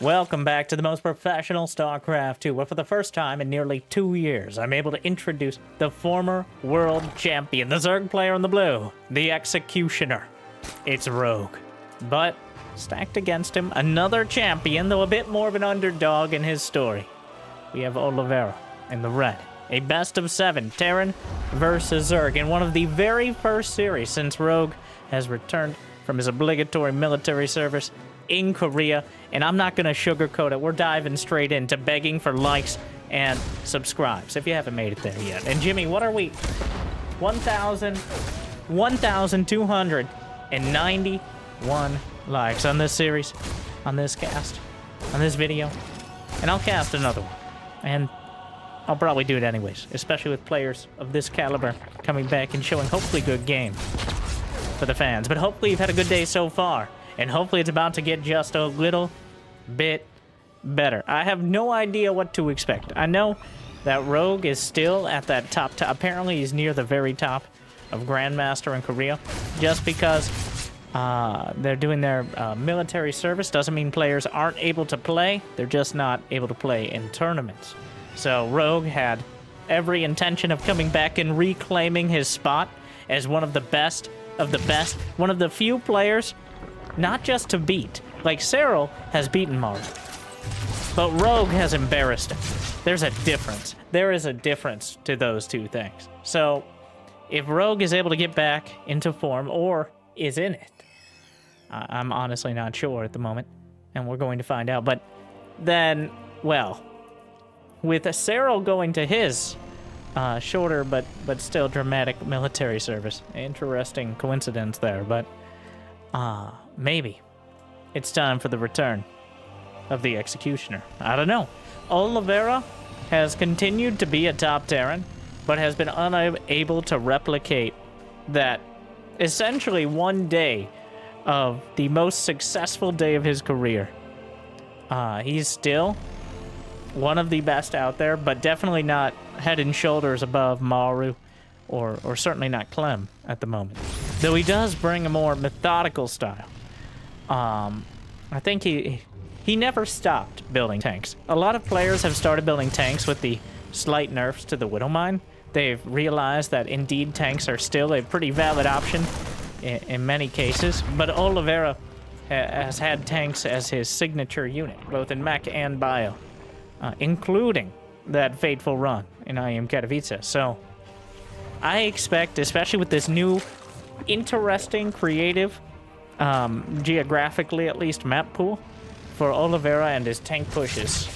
Welcome back to the most professional StarCraft 2, where for the first time in nearly 2 years, I'm able to introduce the former world champion, the Zerg player in the blue, the Executioner. It's Rogue. But stacked against him, another champion, though a bit more of an underdog in his story. We have Oliveira in the red. A best-of-7, Terran versus Zerg, in one of the very first series since Rogue has returned from his obligatory military service in Korea, and I'm not going to sugarcoat it. We're diving straight into begging for likes and subscribes if you haven't made it there yet. And Jimmy, what are we? 1,291 likes on this series, on this cast, on this video, and I'll cast another one. And I'll probably do it anyways, especially with players of this caliber coming back and showing hopefully good game for the fans. But hopefully you've had a good day so far. And hopefully it's about to get just a little bit better. I have no idea what to expect. I know that Rogue is still at that top. Apparently he's near the very top of Grandmaster in Korea. Just because they're doing their military service doesn't mean players aren't able to play. They're just not able to play in tournaments. So Rogue had every intention of coming back and reclaiming his spot as one of the best of the best. One of the few players not just to beat. Like, Serral has beaten Maru, but Rogue has embarrassed him. There's a difference. There is a difference to those two things. So, if Rogue is able to get back into form, or is in it, I'm honestly not sure at the moment, and we're going to find out. But then, well, with Serral going to his shorter but still dramatic military service, interesting coincidence there, but maybe it's time for the return of the Executioner. I don't know. Oliveira has continued to be a top Terran, but has been unable to replicate that essentially one day of the most successful day of his career. He's still one of the best out there, but definitely not head and shoulders above Maru, or certainly not Clem at the moment. Though he does bring a more methodical style. I think he never stopped building tanks. A lot of players have started building tanks with the slight nerfs to the Widow Mine. They've realized that indeed tanks are still a pretty valid option in many cases. But Oliveira has had tanks as his signature unit, both in mech and bio, including that fateful run in IEM Katowice. So I expect, especially with this new interesting, creative, geographically at least, map pool for Oliveira and his tank pushes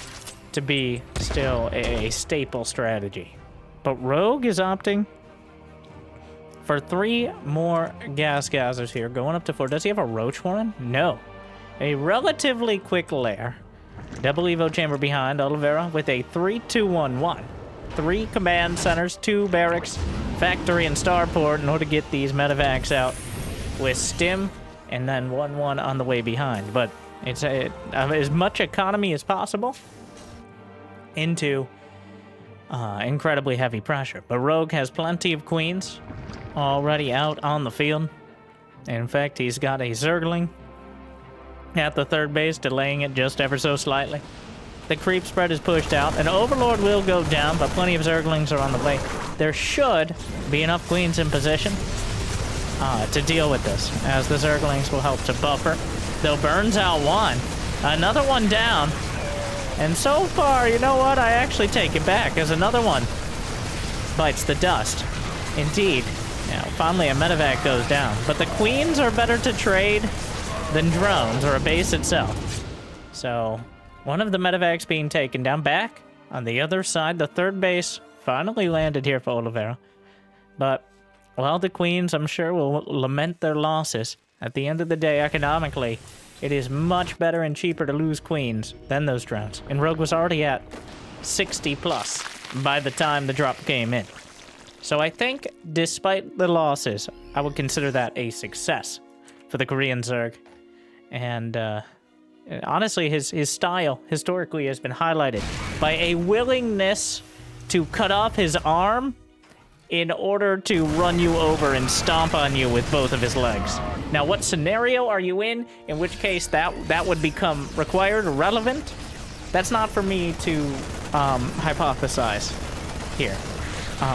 to be still a staple strategy. But Rogue is opting for 3 more gas geysers here, going up to 4. Does he have a roach warren? No. A relatively quick lair. Double evo chamber behind Oliveira with a 3-2-1-1. 3 command centers, 2 barracks, factory, and starport in order to get these medevacs out with stim, and then 1-1 on the way behind. But it's as much economy as possible into incredibly heavy pressure. But Rogue has plenty of queens already out on the field. In fact, he's got a Zergling at the third base, delaying it just ever so slightly. The creep spread is pushed out. An Overlord will go down, but plenty of Zerglings are on the way. There should be enough queens in position to deal with this, as the Zerglings will help to buffer. Though burns out one. Another one down. And so far, you know what? I actually take it back, as another one bites the dust. Indeed. Now, finally, a medevac goes down. But the queens are better to trade than drones or a base itself. So one of the medevacs being taken down. Back on the other side, the third base finally landed here for Oliveira. But while the queens, I'm sure, will lament their losses, at the end of the day, economically, it is much better and cheaper to lose queens than those drones. And Rogue was already at 60 plus by the time the drop came in. So I think, despite the losses, I would consider that a success for the Korean Zerg. And honestly, his style historically has been highlighted by a willingness to cut off his arm in order to run you over and stomp on you with both of his legs. Now, what scenario are you in which case that would become required or relevant? That's not for me to hypothesize here.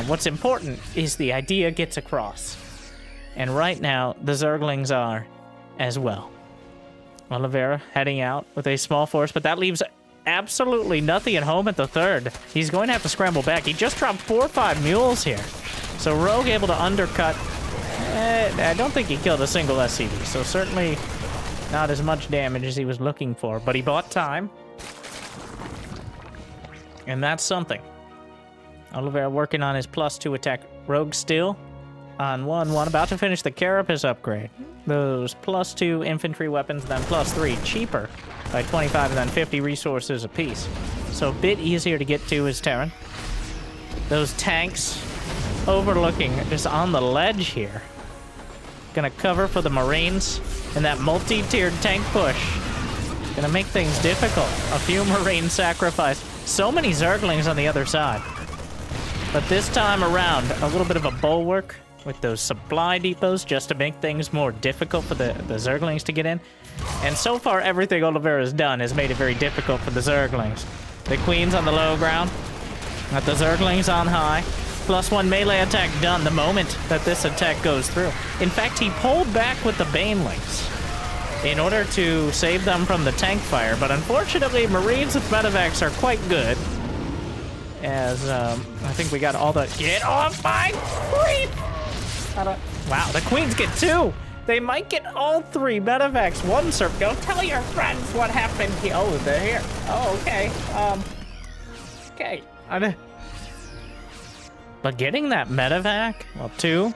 What's important is the idea gets across. And right now, the Zerglings are as well. Oliveira heading out with a small force, but that leaves absolutely nothing at home at the third. He's going to have to scramble back. He just dropped 4 or 5 mules here. So Rogue able to undercut. I don't think he killed a single SCV, so certainly not as much damage as he was looking for, but he bought time. And that's something. Oliveira working on his +2 attack. Rogue still on 1-1, about to finish the Carapace upgrade. Those +2 infantry weapons, then +3, cheaper by 25 and then 50 resources apiece. So a bit easier to get to as Terran. Those tanks overlooking, just on the ledge here. Gonna cover for the Marines, and that multi-tiered tank push. Gonna make things difficult. A few Marines sacrificed. So many Zerglings on the other side. But this time around, a little bit of a bulwark with those supply depots just to make things more difficult for the Zerglings to get in. And so far, everything Oliveira's done has made it very difficult for the Zerglings. The Queen's on the low ground, got the Zerglings on high. +1 melee attack done the moment that this attack goes through. In fact, he pulled back with the Banelings in order to save them from the tank fire, but unfortunately, Marines with medevacs are quite good. As, I think we got all the— Get off my creep! Wow, the Queens get 2! They might get all 3 medevacs. One Serp, go tell your friends what happened here. Oh, they're here. Oh, okay. Okay. But getting that medevac, well, 2,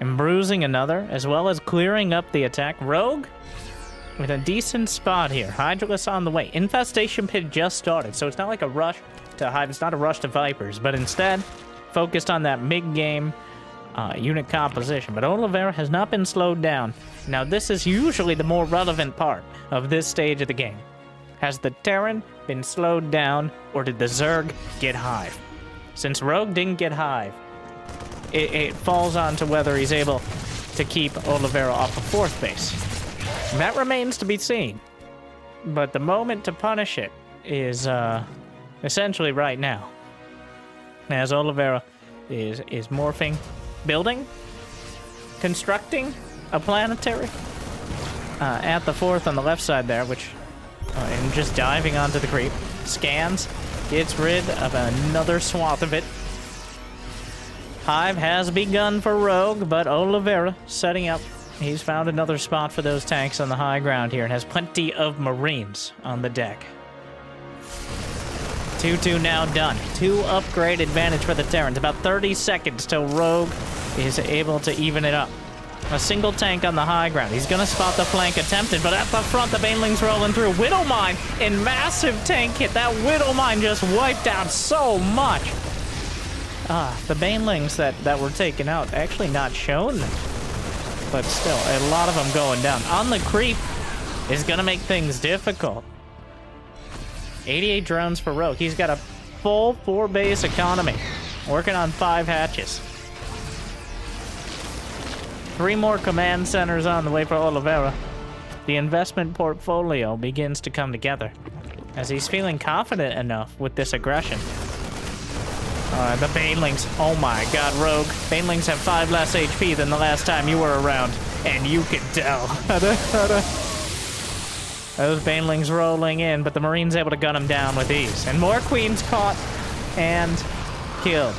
and bruising another, as well as clearing up the attack. Rogue with a decent spot here. Hydralis on the way. Infestation Pit just started, so it's not like a rush to Hive. It's not a rush to Vipers, but instead focused on that mid-game unit composition. But Oliveira has not been slowed down. Now, this is usually the more relevant part of this stage of the game. Has the Terran been slowed down, or did the Zerg get Hive? Since Rogue didn't get Hive, it falls on to whether he's able to keep Oliveira off of 4th base. And that remains to be seen. But the moment to punish it is essentially right now. As Oliveira is morphing, building, constructing a planetary at the 4th on the left side there, which and just diving onto the creep, scans. Gets rid of another swath of it. Hive has begun for Rogue, but Oliveira setting up. He's found another spot for those tanks on the high ground here and has plenty of Marines on the deck. 2-2 now done. 2 upgrade advantage for the Terrans. About 30 seconds till Rogue is able to even it up. A single tank on the high ground. He's going to spot the flank attempted, but at the front, the Banelings rolling through. Widowmine and massive tank hit. That Widowmine just wiped out so much. The Banelings that were taken out, actually not shown them. But still, a lot of them going down. On the creep is going to make things difficult. 88 drones for Rogue. He's got a full 4-base economy. Working on 5 hatches. 3 more command centers on the way for Oliveira. The investment portfolio begins to come together as he's feeling confident enough with this aggression. The Banelings. Oh my god, Rogue. Banelings have 5 less HP than the last time you were around, and you could tell. Those Banelings rolling in, but the Marine's able to gun them down with ease. And more Queens caught and killed.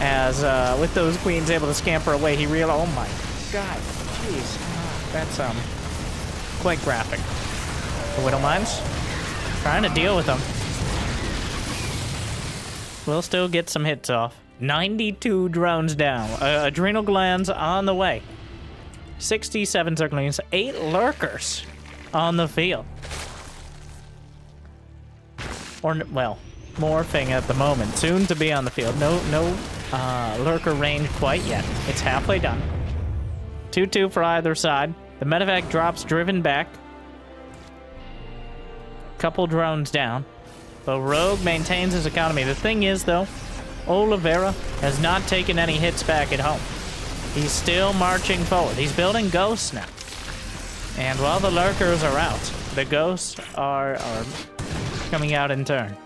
As with those Queens able to scamper away, he realized, oh my god, jeez, that's quite graphic. The Widowmines trying to deal with them. We'll still get some hits off. 92 drones down. Adrenal glands on the way. 67 Zerglings, 8 lurkers on the field. Or well, morphing at the moment. Soon to be on the field. No lurker range quite yet. It's halfway done. 2-2 for either side. The medevac drops, driven back. Couple drones down. But Rogue maintains his economy. The thing is, though, Oliveira has not taken any hits back at home. He's still marching forward. He's building ghosts now. And while the lurkers are out, the ghosts are coming out in turn.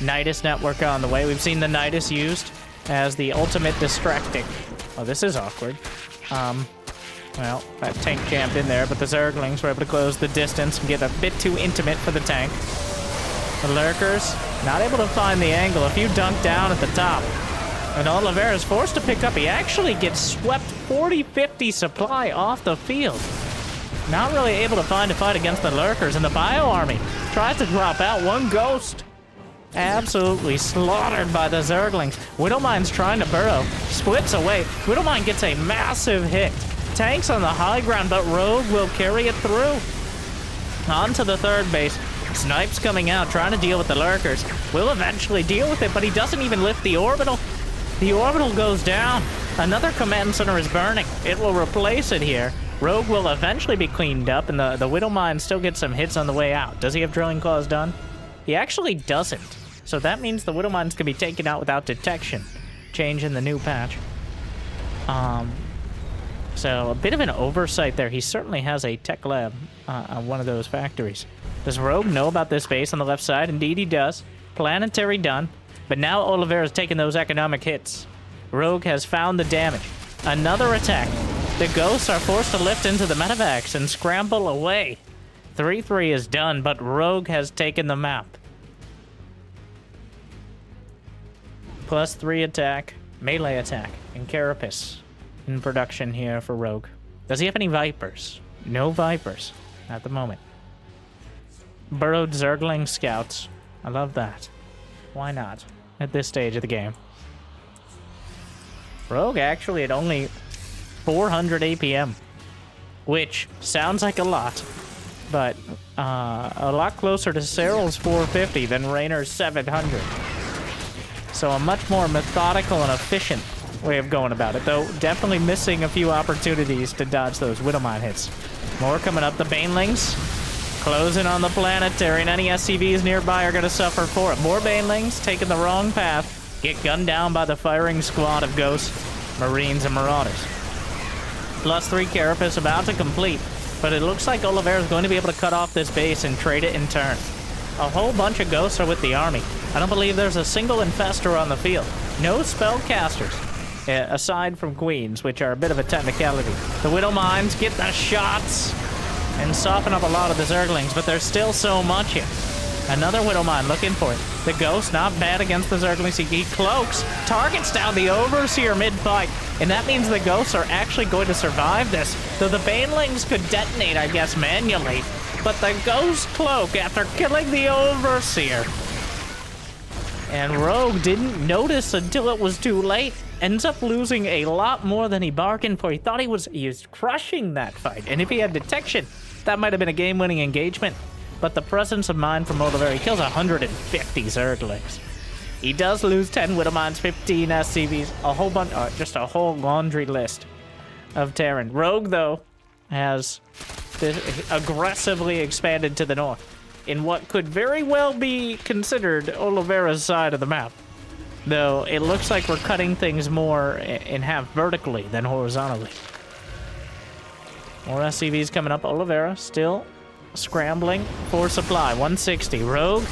Nidus network on the way. We've seen the Nidus used as the ultimate distracting. Oh, this is awkward. Well, that tank camped in there, but the Zerglings were able to close the distance and get a bit too intimate for the tank. The lurkers not able to find the angle. A few dunked down at the top. And Oliveira is forced to pick up. He actually gets swept 40-50 supply off the field. Not really able to find a fight against the lurkers. And the bio army tries to drop out. One ghost absolutely slaughtered by the Zerglings. Widowmine's trying to burrow. Splits away. Widowmine gets a massive hit. Tanks on the high ground, but Rogue will carry it through. On to the third base. Snipes coming out, trying to deal with the lurkers. Will eventually deal with it, but he doesn't even lift the orbital. The orbital goes down. Another command center is burning. It will replace it here. Rogue will eventually be cleaned up, and the Widowmine still gets some hits on the way out. Does he have Drilling Claws done? He actually doesn't. So that means the Widowmines can be taken out without detection. Change in the new patch. So a bit of an oversight there. He certainly has a tech lab on one of those factories. Does Rogue know about this base on the left side? Indeed he does. Planetary done. But now Oliveira's taking those economic hits. Rogue has found the damage. Another attack. The ghosts are forced to lift into the medevacs and scramble away. 3-3 is done, but Rogue has taken the map. +3 attack, melee attack, and Carapace in production here for Rogue. Does he have any Vipers? No Vipers at the moment. Burrowed Zergling Scouts. I love that. Why not at this stage of the game? Rogue actually at only 400 APM, which sounds like a lot, but a lot closer to Serral's 450 than Raynor's 700. So a much more methodical and efficient way of going about it, though definitely missing a few opportunities to dodge those Widowmine hits. More coming up. The Banelings closing on the planetary, and any SCVs nearby are going to suffer for it. More Banelings taking the wrong path, get gunned down by the firing squad of Ghosts, Marines, and Marauders. +3 Carapace about to complete, but it looks like Oliveira's going to be able to cut off this base and trade it in turn. A whole bunch of Ghosts are with the army. I don't believe there's a single Infestor on the field. No Spellcasters, aside from Queens, which are a bit of a technicality. The Widowmines get the shots and soften up a lot of the Zerglings, but there's still so much here. Another Widowmine looking for it. The Ghost, not bad against the Zerglings. He cloaks, targets down the Overseer mid-fight, and that means the Ghosts are actually going to survive this, though the Banelings could detonate, I guess, manually. But the Ghost cloak after killing the Overseer. And Rogue didn't notice until it was too late. Ends up losing a lot more than he bargained for. He thought he was crushing that fight. And if he had detection, that might have been a game-winning engagement. But the presence of mind from Oliveira, he kills 150 Zerglings. He does lose 10 Widowmines, 15 SCVs, a whole bunch, just a whole laundry list of Terran. Rogue, though, has aggressively expanded to the north in what could very well be considered Oliveira's side of the map. Though it looks like we're cutting things more in half vertically than horizontally. More SCVs coming up. Oliveira still scrambling for supply. 160. Rogue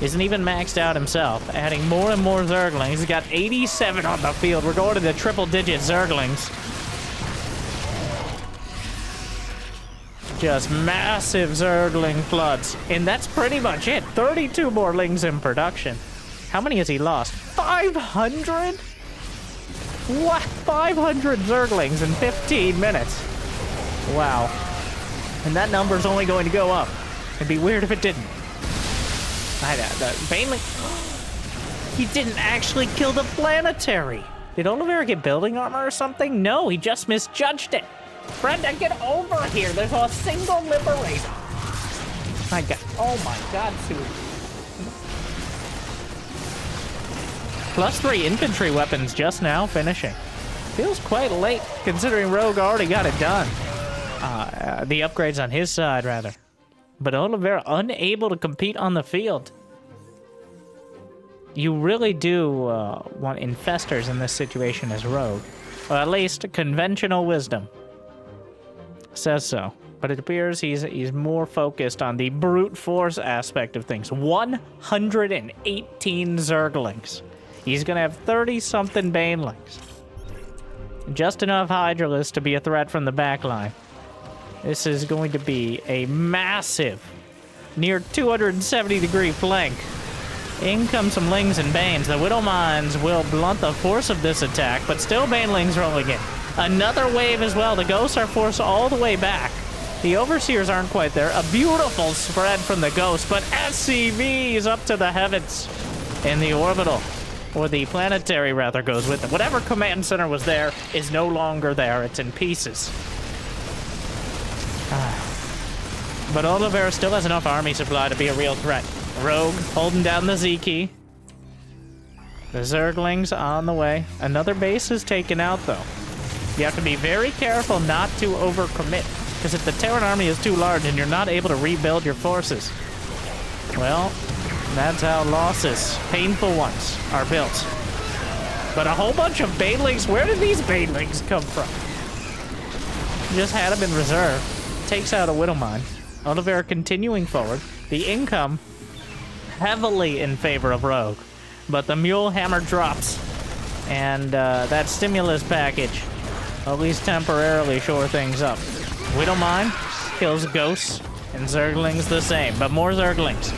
isn't even maxed out himself. Adding more and more Zerglings. He's got 87 on the field. We're going to the triple-digit Zerglings. Just massive Zergling floods. And that's pretty much it. 32 more Lings in production. How many has he lost? 500? What? 500 Zerglings in 15 minutes. Wow. And that number's only going to go up. It'd be weird if it didn't. He didn't actually kill the planetary. Did Oliveira get building armor or something? No, he just misjudged it. Brenda, get over here. There's a single liberator. My God. Oh my God, Sue. +3 infantry weapons just now finishing. Feels quite late considering Rogue already got it done. The upgrades on his side, rather. But Oliveira unable to compete on the field. You really do want Infestors in this situation as Rogue. Or at least conventional wisdom. says so. But it appears he's more focused on the brute force aspect of things. 118 Zerglings. He's going to have 30-something Banelings. Just enough Hydralisks to be a threat from the backline. This is going to be a massive, near 270-degree flank. In come some Lings and Banes. The Widow Mines will blunt the force of this attack, but still Banelings rolling in. Another wave as well. The Ghosts are forced all the way back. The Overseers aren't quite there. A beautiful spread from the Ghosts, but SCV is up to the heavens. And the Orbital, or the Planetary rather, goes with them. Whatever command center was there is no longer there. It's in pieces. But Oliveira still has enough army supply to be a real threat. Rogue holding down the Z key. The Zerglings on the way. Another base is taken out, though. You have to be very careful not to overcommit. Because if the Terran army is too large and you're not able to rebuild your forces, well, that's how losses, painful ones, are built. But a whole bunch of Banelings, where did these Banelings come from? Just had them in reserve. Takes out a Widow Mine. Oliveira continuing forward. The income heavily in favor of Rogue. But the Mule Hammer drops. And that stimulus package at least temporarily shore things up. Widow Mine kills Ghosts and Zerglings the same, but more Zerglings.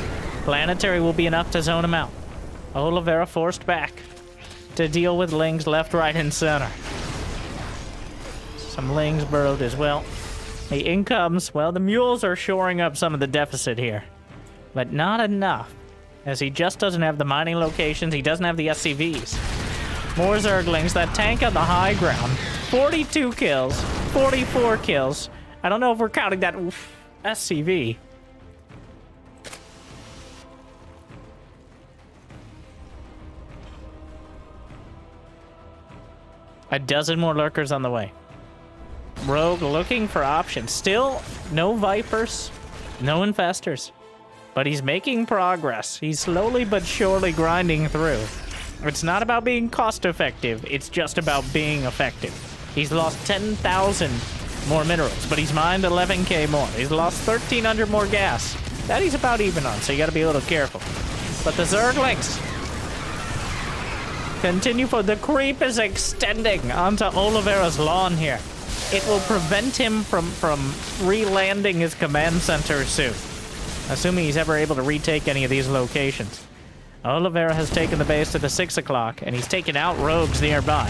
Planetary will be enough to zone them out. Oliveira forced back to deal with Lings left, right, and center. Some Lings burrowed as well. The incomes, well, the Mules are shoring up some of the deficit here, but not enough, as he just doesn't have the mining locations, he doesn't have the SCVs. More Zerglings, that tank on the high ground. 42 kills, 44 kills. I don't know if we're counting that SCV. A dozen more lurkers on the way. Rogue looking for options. Still no Vipers, no Infestors. But he's making progress. He's slowly but surely grinding through. It's not about being cost effective. It's just about being effective. He's lost 10,000 more minerals, but he's mined 11K more. He's lost 1,300 more gas. That he's about even on, so you gotta be a little careful. But the Zerglings continue for the creep is extending onto Oliveira's lawn here. It will prevent him from re-landing his command center soon, assuming he's ever able to retake any of these locations. Oliveira has taken the base to the 6 o'clock, and he's taken out Rogues nearby,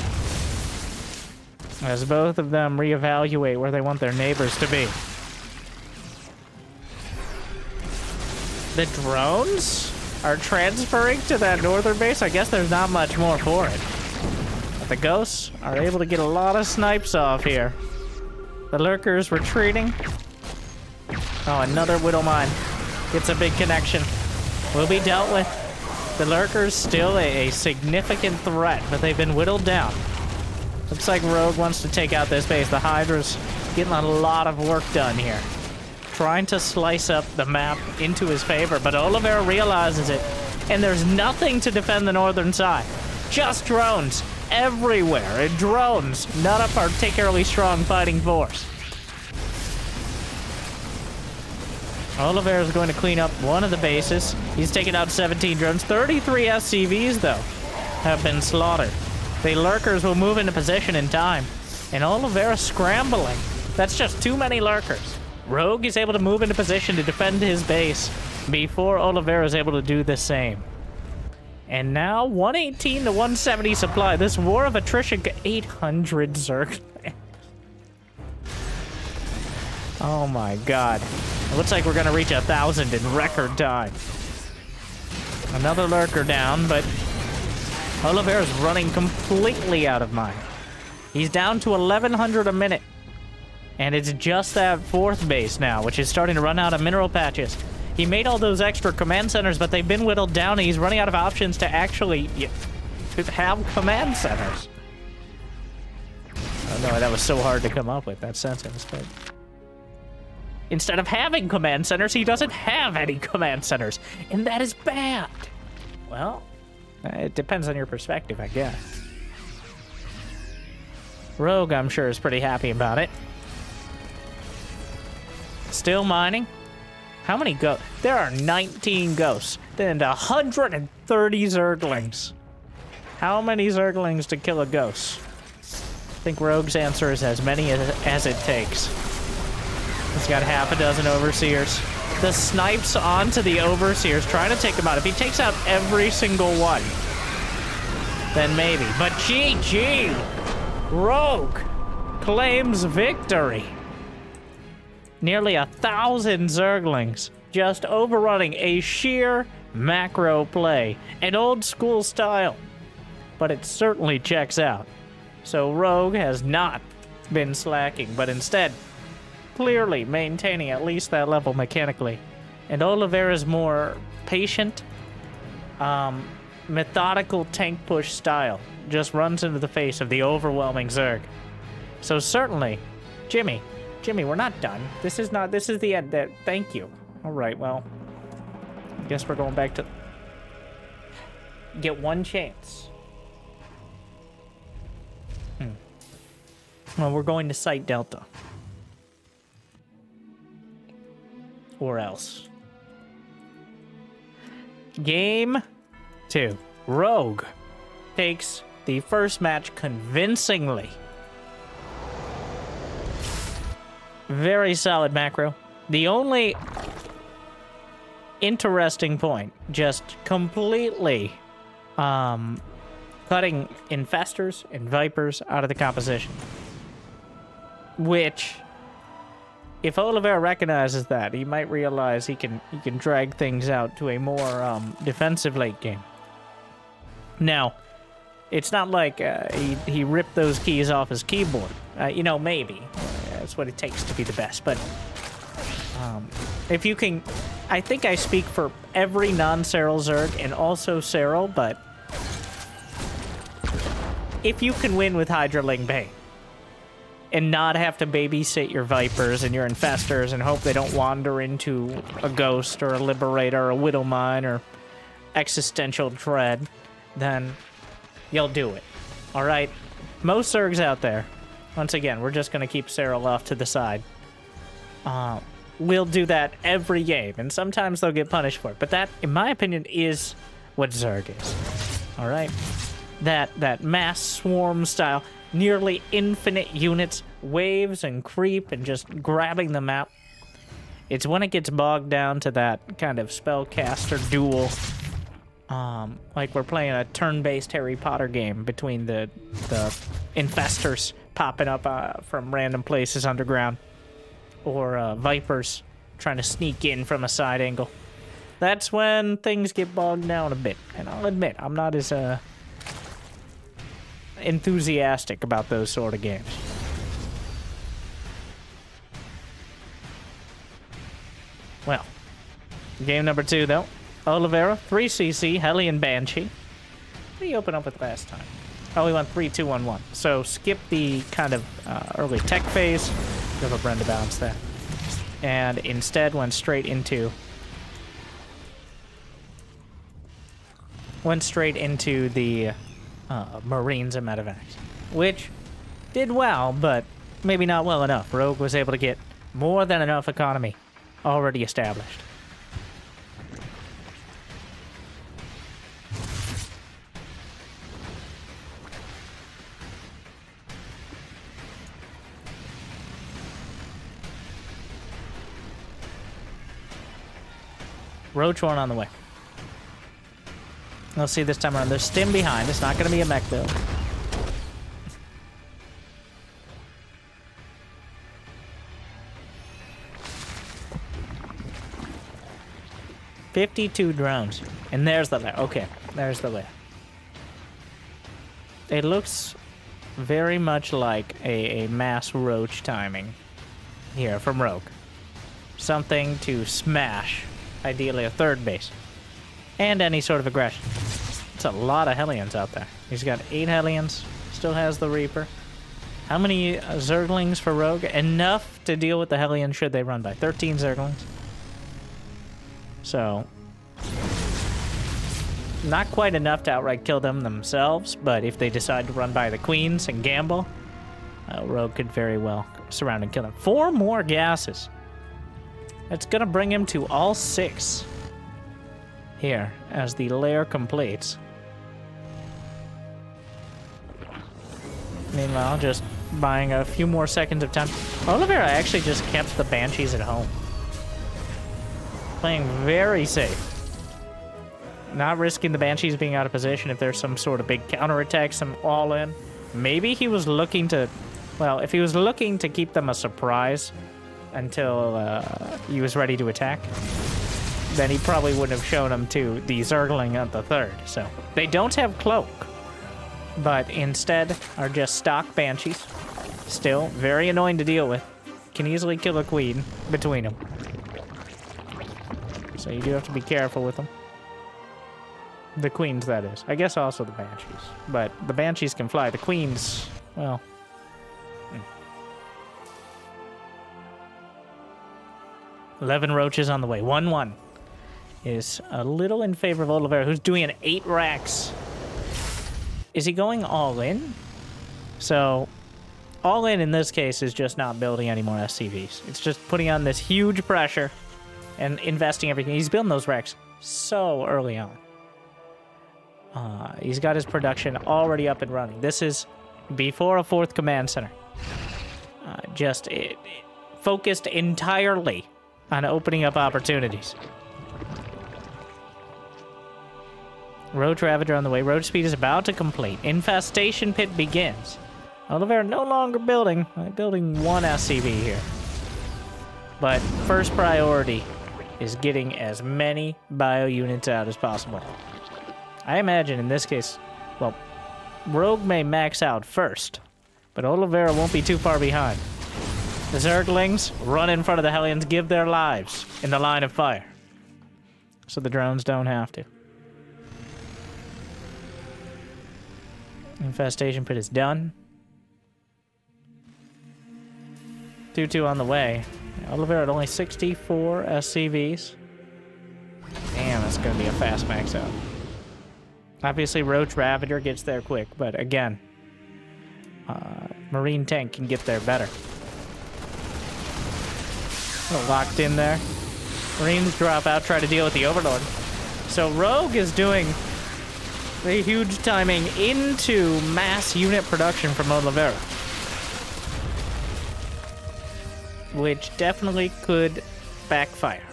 as both of them reevaluate where they want their neighbors to be. The drones are transferring to that northern base. I guess there's not much more for it. But the Ghosts are able to get a lot of snipes off here. The lurkers retreating. Oh, another Widow Mine. Gets a big connection. Will be dealt with. The lurkers still a significant threat, but they've been whittled down. Looks like Rogue wants to take out this base. The Hydra's getting a lot of work done here. Trying to slice up the map into his favor, but Oliveira realizes it, and there's nothing to defend the northern side. Just drones everywhere, and drones, not a particularly strong fighting force. Oliveira's going to clean up one of the bases. He's taken out 17 drones. 33 SCVs, though, have been slaughtered. The lurkers will move into position in time, and Oliveira scrambling. That's just too many lurkers. Rogue is able to move into position to defend his base before Oliveira is able to do the same. And now 118 to 170 supply. This war of attrition, 800 Zerg. Oh my God. It looks like we're gonna reach 1,000 in record time. Another lurker down, but Oliveira's running completely out of mine. He's down to 1,100 a minute. And it's just that fourth base now, which is starting to run out of mineral patches. He made all those extra command centers, but they've been whittled down, and he's running out of options to actually have command centers. Oh no, that was so hard to come up with, that sentence. But instead of having command centers, he doesn't have any command centers. And that is bad. Well, it depends on your perspective, I guess. Rogue, I'm sure, is pretty happy about it. Still mining. How many ghosts? There are 19 ghosts and 130 Zerglings. How many Zerglings to kill a ghost? I think Rogue's answer is as many as it takes. He's got half a dozen Overseers. The snipes onto the Overseers, trying to take him out. If he takes out every single one, then maybe. But GG! Rogue claims victory. Nearly 1,000 Zerglings just overrunning a sheer macro play. An old school style, but it certainly checks out. So Rogue has not been slacking, but instead clearly maintaining at least that level mechanically. And Oliveira's more patient, methodical tank push style just runs into the face of the overwhelming Zerg. So certainly, Jimmy, we're not done. This is the end. Thank you. All right, well, I guess we're going back to get one chance. Well, we're going to Site Delta. Or else. Game 2. Rogue takes the first match convincingly. Very solid macro. The only interesting point, just completely cutting Infestors and Vipers out of the composition. Which, if Oliveira recognizes that, he might realize he can drag things out to a more defensive late game. Now, it's not like he ripped those keys off his keyboard. You know, maybe that's what it takes to be the best. But if you can, I think I speak for every non-Serral Zerg and also Serral. But if you can win with Hydraling Bay and not have to babysit your Vipers and your Infestors and hope they don't wander into a Ghost or a Liberator or a Widow Mine or Existential Dread, then you'll do it. All right? Most Zergs out there, once again, we're just going to keep Serral off to the side. We'll do that every game, and sometimes they'll get punished for it. But that, in my opinion, is what Zerg is. All right? That mass swarm style, nearly infinite units, waves and creep and just grabbing the map. It's when it gets bogged down to that kind of spellcaster duel, like we're playing a turn-based Harry Potter game between the Infestors popping up from random places underground, or Vipers trying to sneak in from a side angle. That's when things get bogged down a bit, and I'll admit I'm not as enthusiastic about those sort of games. Well, game number 2, though. Oliveira, 3cc, Hellion Banshee. What did he open up with last time? Oh, he went 3-2-1-1. So skip the kind of early tech phase. Give a Brenda bounce there. And instead went straight into the Marines and Medivacs, which did well, but maybe not well enough. Rogue was able to get more than enough economy already established. Roach horn on the way. We'll see this time around. There's Stim behind. It's not going to be a mech build. $52 drones. And there's the lair. Okay, there's the lair. It looks very much like a mass roach timing here from Rogue. Something to smash, ideally a third base. And any sort of aggression. It's a lot of Hellions out there. He's got 8 Hellions. Still has the Reaper. How many Zerglings for Rogue? Enough to deal with the Hellion should they run by. 13 Zerglings. So, not quite enough to outright kill them themselves, but if they decide to run by the Queens and gamble, Rogue could very well surround and kill them. 4 more gases. That's gonna bring him to all 6. Here, as the lair completes. Meanwhile, just buying a few more seconds of time. Oliveira actually just kept the Banshees at home. Playing very safe. Not risking the Banshees being out of position if there's some sort of big counterattack, some all-in. Maybe he was looking to... Well, if he was looking to keep them a surprise until he was ready to attack, then he probably wouldn't have shown them to the Zergling at the 3rd. So they don't have Cloak, but instead are just stock Banshees. Still very annoying to deal with. Can easily kill a queen between them. So you do have to be careful with them. The queens, that is. I guess also the Banshees. But the Banshees can fly. The queens, well... Mm. 11 roaches on the way. 1-1 is a little in favor of Oliveira, who's doing an 8 racks. Is he going all in? So, all in this case is just not building any more SCVs. It's just putting on this huge pressure and investing everything. He's building those racks so early on. He's got his production already up and running. This is before a 4th command center. Just focused entirely on opening up opportunities. Road Ravager on the way. Road Speed is about to complete. Infestation Pit begins. Oliveira no longer building. I'm building 1 SCV here. But first priority is getting as many bio units out as possible. I imagine in this case, well, Rogue may max out first, but Oliveira won't be too far behind. The Zerglings run in front of the Hellions, give their lives in the line of fire, so the drones don't have to. Infestation Pit is done. 2-2 on the way. Oliveira at only 64 SCVs. Damn, that's going to be a fast max out. Obviously, Roach Ravager gets there quick, but again, Marine Tank can get there better. Locked in there. Marines drop out, try to deal with the Overlord. So Rogue is doing the huge timing into mass unit production from Oliveira, which definitely could backfire.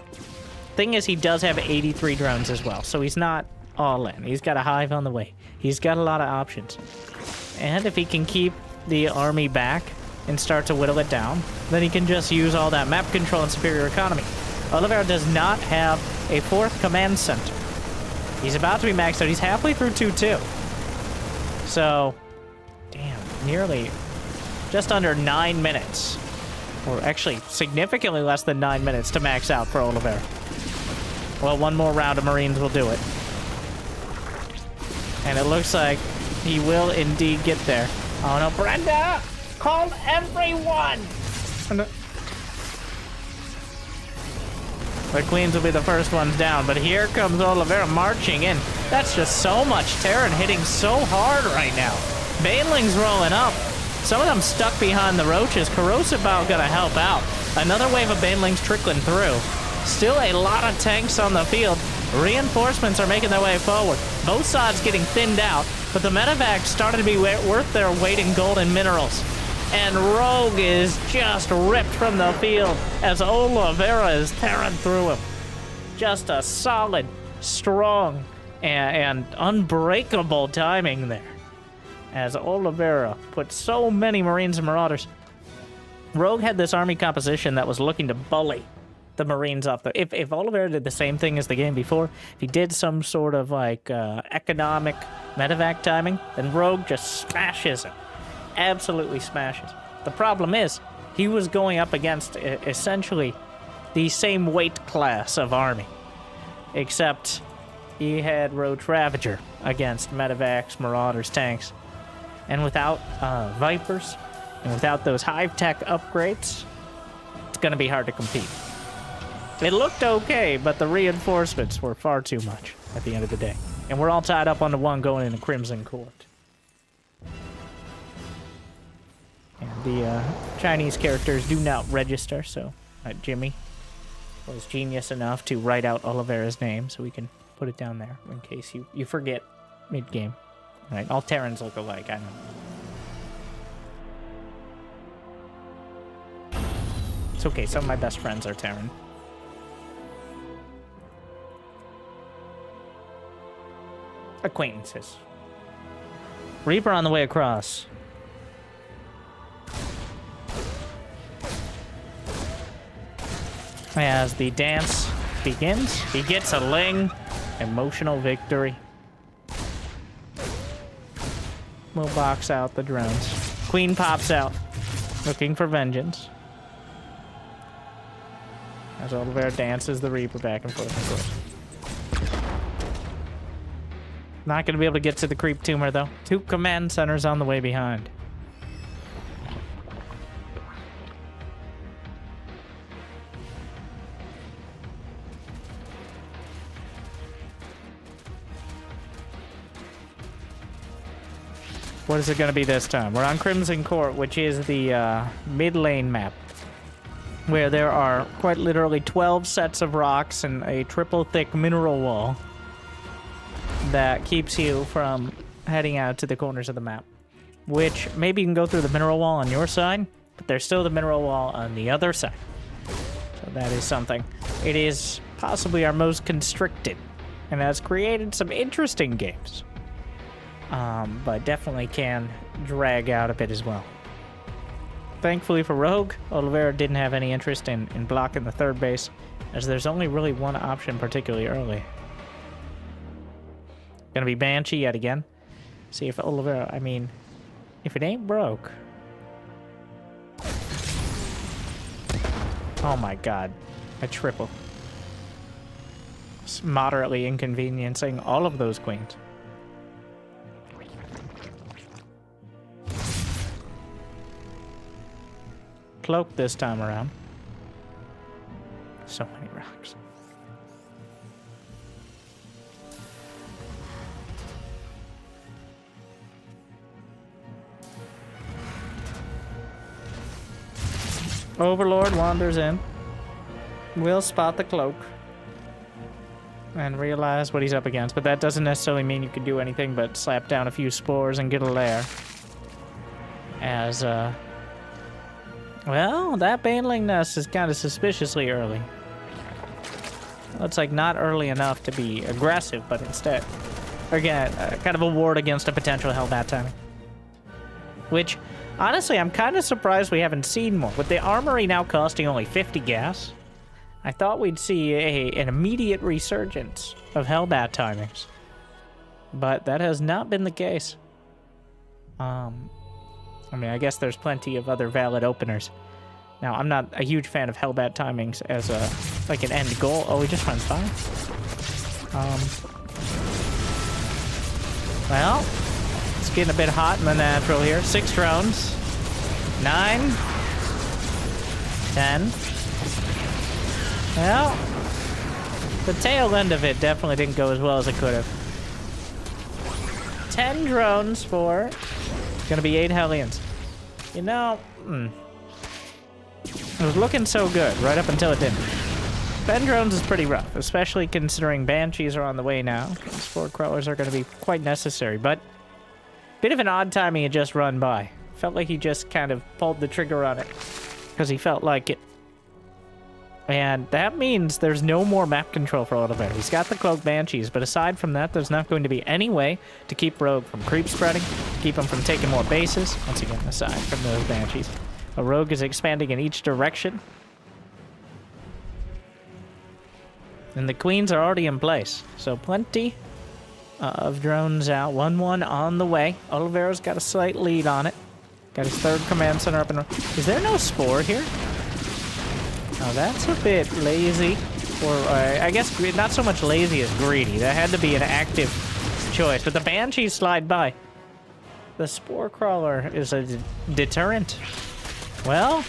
Thing is, he does have 83 drones as well, so he's not... all in. He's got a hive on the way. He's got a lot of options. And if he can keep the army back and start to whittle it down, then he can just use all that map control and superior economy. Oliveira does not have a 4th command center. He's about to be maxed out. He's halfway through 2-2. So, damn, nearly just under 9 minutes. Or actually, significantly less than 9 minutes to max out for Oliveira. Well, 1 more round of Marines will do it. And it looks like he will indeed get there. Oh no, Brenda! Call everyone! The Queens will be the first ones down, but here comes Oliveira marching in. That's just so much Terran hitting so hard right now. Banelings rolling up. Some of them stuck behind the roaches. Corrosive Bow gonna help out. Another wave of Banelings trickling through. Still a lot of tanks on the field. Reinforcements are making their way forward. Both sides getting thinned out, but the medevacs started to be worth their weight in gold and minerals. And Rogue is just ripped from the field as Oliveira is tearing through him. Just a solid, strong, and unbreakable timing there, as Oliveira put so many Marines and Marauders. Rogue had this army composition that was looking to bully the Marines off the... If Oliveira did the same thing as the game before, if he did some sort of, like, economic medevac timing, then Rogue just smashes him. Absolutely smashes. The problem is, he was going up against, essentially, the same weight class of army. Except, he had Roach Ravager against medevacs, marauders, tanks. And without Vipers, and without those hive tech upgrades, it's gonna be hard to compete. It looked okay, but the reinforcements were far too much at the end of the day. And we're all tied up on the 1 going into Crimson Court. And the Chinese characters do not register, so Jimmy was genius enough to write out Oliveira's name so we can put it down there in case you forget mid-game. Right, all Terrans look alike, I know. It's okay, some of my best friends are Terran. Acquaintances. Reaper on the way across. As the dance begins, he gets a ling. Emotional victory. We'll box out the drones. Queen pops out, looking for vengeance. As Oliveira dances the Reaper back and forth, of course. Not going to be able to get to the creep tumor, though. Two command centers on the way behind. What is it going to be this time? We're on Crimson Court, which is the mid lane map, where there are quite literally 12 sets of rocks and a triple thick mineral wall that keeps you from heading out to the corners of the map. Which, maybe you can go through the mineral wall on your side, but there's still the mineral wall on the other side. So that is something. It is possibly our most constricted, and has created some interesting games. But definitely can drag out a bit as well. Thankfully for Rogue, Oliveira didn't have any interest in blocking the third base, as there's only really one option particularly early. Gonna be Banshee yet again. See if Oliveira, I mean, if it ain't broke. Oh my god, a triple. It's moderately inconveniencing all of those queens. Cloak this time around. So many rocks. Overlord wanders in. Will spot the cloak and realize what he's up against, but that doesn't necessarily mean you can do anything but slap down a few spores and get a lair. As well, that Baneling Nest is kind of suspiciously early. Looks like not early enough to be aggressive, but instead, again, kind of a ward against a potential Hellbat timing. Which, honestly, I'm kind of surprised we haven't seen more. With the armory now costing only 50 gas, I thought we'd see an immediate resurgence of Hellbat timings. But that has not been the case. I mean, I guess there's plenty of other valid openers. Now, I'm not a huge fan of Hellbat timings as a like an end goal. Oh, he just runs by. Well, it's getting a bit hot in the natural here. 6 drones. 9. 10. Well, the tail end of it definitely didn't go as well as it could have. 10 drones for... gonna be 8 Hellions. You know, it was looking so good right up until it didn't. Ben drones is pretty rough, especially considering Banshees are on the way now. These 4 Crawlers are gonna be quite necessary, but bit of an odd timing had just run by. Felt like he just kind of pulled the trigger on it because he felt like it. And that means there's no more map control for Oliveira. He's got the Cloak Banshees, but aside from that, there's not going to be any way to keep Rogue from creep spreading, keep him from taking more bases. Once again, aside from those Banshees. A Rogue is expanding in each direction. And the Queens are already in place, so plenty of drones out. 1-1 on the way. Oliveira's got a slight lead on it. Got his third command center up and... Is there no Spore here? Oh, that's a bit lazy, or I guess not so much lazy as greedy. That had to be an active choice, but the Banshees slide by. The Spore Crawler is a deterrent. Well,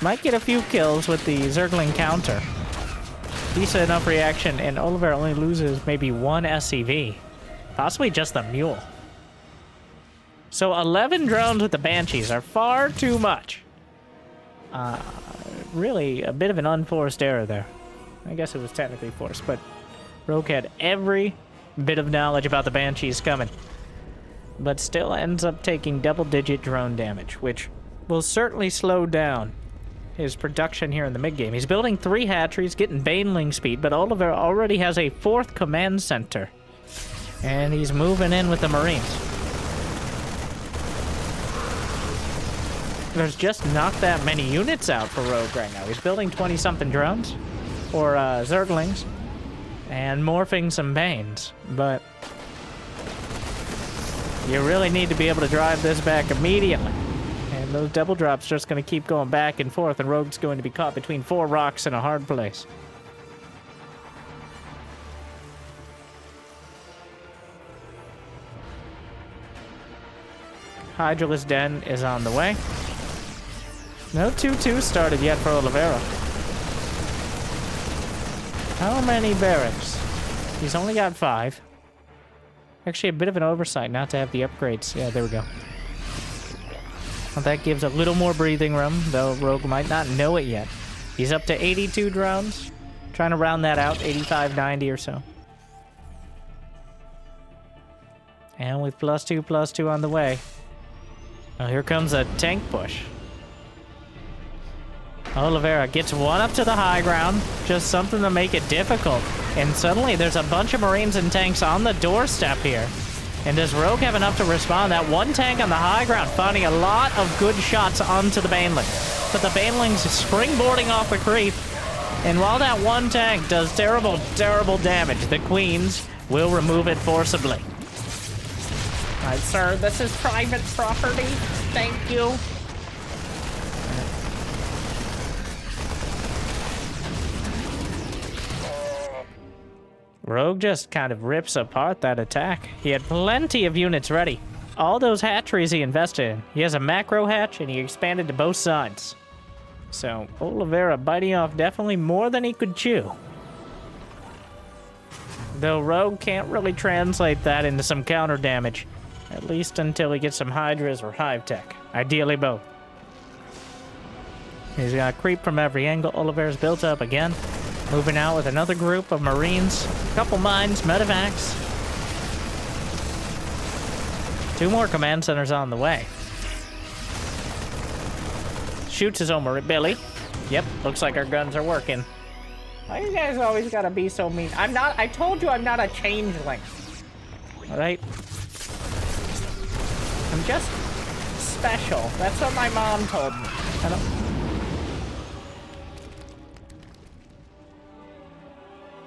might get a few kills with the Zergling counter. Decent enough reaction, and Oliveira only loses maybe 1 SCV. Possibly just the Mule. So 11 drones with the Banshees are far too much. Really a bit of an unforced error there. I guess it was technically forced, but Rogue had every bit of knowledge about the Banshees coming, but still ends up taking double-digit drone damage, which will certainly slow down his production here in the mid-game. He's building 3 hatcheries, getting Baneling speed, but Oliver already has a 4th command center, and he's moving in with the Marines. There's just not that many units out for Rogue right now. He's building 20-something drones, or Zerglings, and morphing some Banes, but you really need to be able to drive this back immediately. And those double drops are just going to keep going back and forth, and Rogue's going to be caught between 4 rocks and a hard place. Hydralis Den is on the way. No 2-2 started yet for Oliveira. How many barracks? He's only got 5. Actually, a bit of an oversight not to have the upgrades. Yeah, there we go. Well, that gives a little more breathing room, though Rogue might not know it yet. He's up to 82 drones. Trying to round that out, 85, 90 or so. And with +2, +2 on the way. Well, here comes a tank push. Oliveira gets one up to the high ground, just something to make it difficult. And suddenly there's a bunch of Marines and tanks on the doorstep here. And does Rogue have enough to respond? That one tank on the high ground finding a lot of good shots onto the Baneling. But the Baneling's springboarding off the creep. And while that one tank does terrible, terrible damage, the Queens will remove it forcibly. All right, sir, this is private property. Thank you. Rogue just kind of rips apart that attack. He had plenty of units ready. All those hatcheries he invested in. He has a macro hatch, and he expanded to both sides. So Oliveira biting off definitely more than he could chew. Though Rogue can't really translate that into some counter damage. At least until he gets some Hydras or Hive Tech. Ideally both. He's got creep from every angle. Oliveira's built up again. Moving out with another group of Marines. A couple mines, medevacs. 2 more command centers on the way. Shoots his own Marine. Billy. Yep, looks like our guns are working. Why you guys always gotta be so mean? I'm not, I told you I'm not a changeling. Alright. I'm just special. That's what my mom told me. I don't...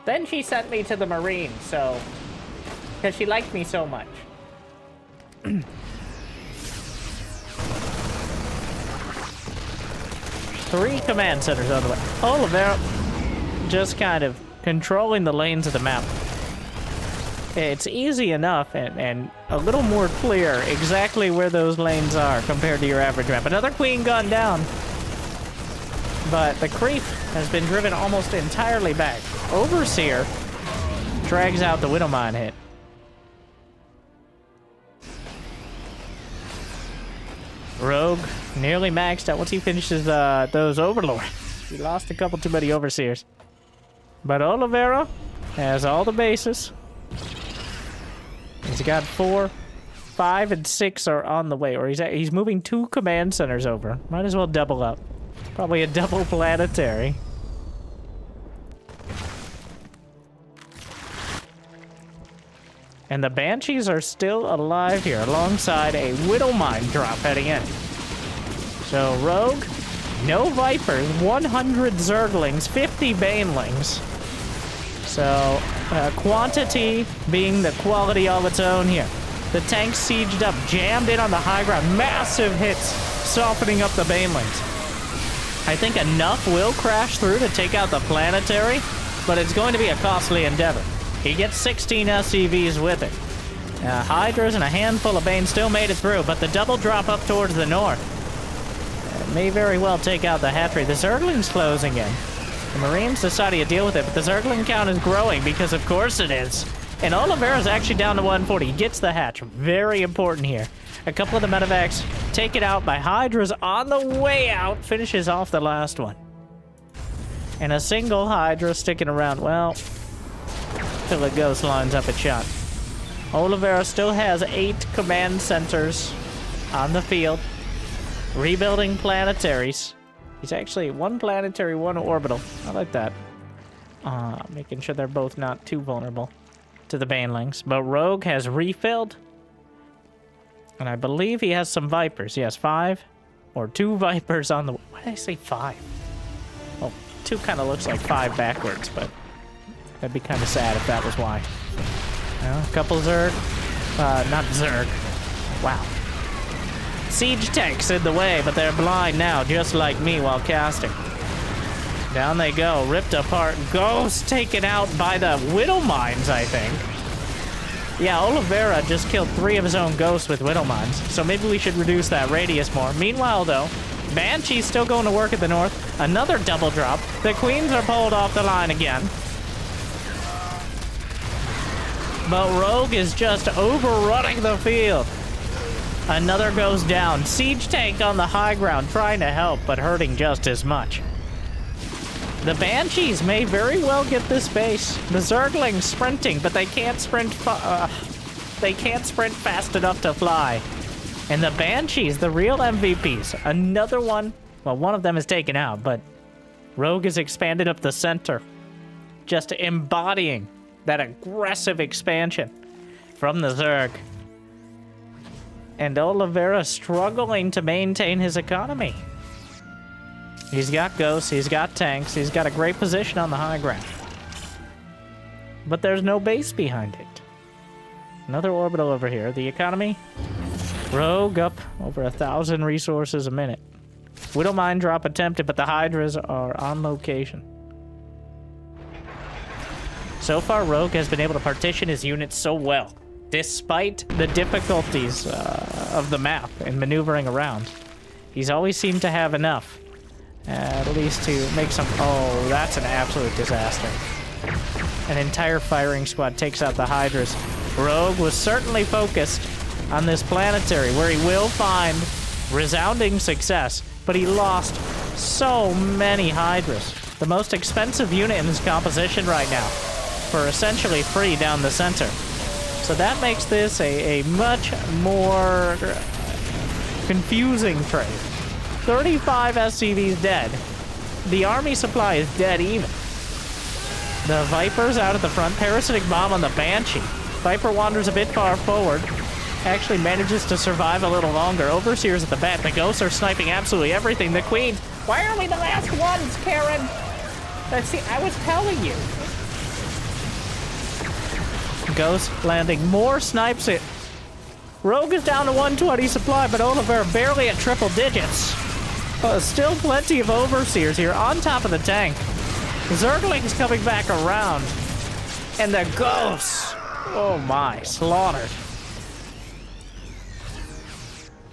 Then she sent me to the Marines, so... Because she liked me so much. Three command centers on the way. Oliveira just kind of controlling the lanes of the map. It's easy enough and a little more clear exactly where those lanes are compared to your average map. Another queen gone down, but the creep has been driven almost entirely back. Overseer drags out the Widowmine hit. Rogue nearly maxed out once he finishes those Overlords. He lost a couple too many Overseers. But Oliveira has all the bases. He's got 4, 5, and 6 are on the way, or he's moving 2 command centers over. Might as well double up. Probably a double planetary. And the Banshees are still alive here, alongside a Widowmine drop heading in. So Rogue, no Vipers, 100 Zerglings, 50 Banelings. So, quantity being the quality all its own here. The tanks sieged up, jammed in on the high ground. Massive hits, softening up the Banelings. I think enough will crash through to take out the planetary, but it's going to be a costly endeavor. He gets 16 SCVs with it. Hydras and a handful of Banes still made it through, but the double drop up towards the north may very well take out the hatchery. The Zergling's closing in. The Marines decided to deal with it, but the Zergling count is growing because of course it is. And Oliveira's actually down to 140. He gets the hatch. Very important here. A couple of the medevacs take it out by Hydras on the way out. Finishes off the last one. and a single Hydra sticking around, well, till the Ghost lines up a shot. Oliveira still has 8 command centers on the field, rebuilding planetaries. He's actually one planetary, one orbital. I like that. Making sure they're both not too vulnerable to the Banelings. But Rogue has refilled. And I believe he has some Vipers. He has 5 or 2 Vipers on the... Why did I say 5? Well, 2 kind of looks like 5 backwards, but that'd be kind of sad if that was why. Well, a couple Zerg. Not Zerg. Wow. Siege tanks in the way, but they're blind now, just like me while casting. Down they go, ripped apart. Ghost taken out by the Widow Mines, I think. Yeah, Oliveira just killed 3 of his own Ghosts with Widow Mines, so maybe we should reduce that radius more. Meanwhile, though, Banshee's still going to work at the north. Another double drop. The Queens are pulled off the line again. But Rogue is just overrunning the field. Another goes down. Siege tank on the high ground, trying to help, but hurting just as much. The Banshees may very well get this base. The Zerglings sprinting, but they can't sprint. They can't sprint fast enough to fly. And the Banshees, the real MVPs. Another one. Well, one of them is taken out, but Rogue has expanded up the center, just embodying that aggressive expansion from the Zerg. And Oliveira struggling to maintain his economy. He's got Ghosts, he's got tanks, he's got a great position on the high ground. But there's no base behind it. Another orbital over here. The economy, Rogue up over 1,000 resources a minute. Widow Mine drop attempted, but the Hydras are on location. So far, Rogue has been able to partition his units so well, despite the difficulties of the map and maneuvering around. He's always seemed to have enough, at least to make some... Oh, that's an absolute disaster. An entire firing squad takes out the Hydras. Rogue was certainly focused on this planetary, where he will find resounding success, but he lost so many Hydras. The most expensive unit in this composition right now, for essentially free down the center. So that makes this a much more confusing trade. 35 SCVs dead. The army supply is dead even. The Viper's out at the front. Parasitic bomb on the Banshee. Viper wanders a bit far forward. Actually manages to survive a little longer. Overseer's at the back. The Ghosts are sniping absolutely everything. The Queens. Why are we the last ones, Karen? Let's see, I was telling you. Ghost landing more snipes. It Rogue is down to 120 supply, but Oliveira barely at triple digits. Still plenty of Overseers here on top of the tank. Zerglings coming back around, and the Ghosts, oh my, slaughtered.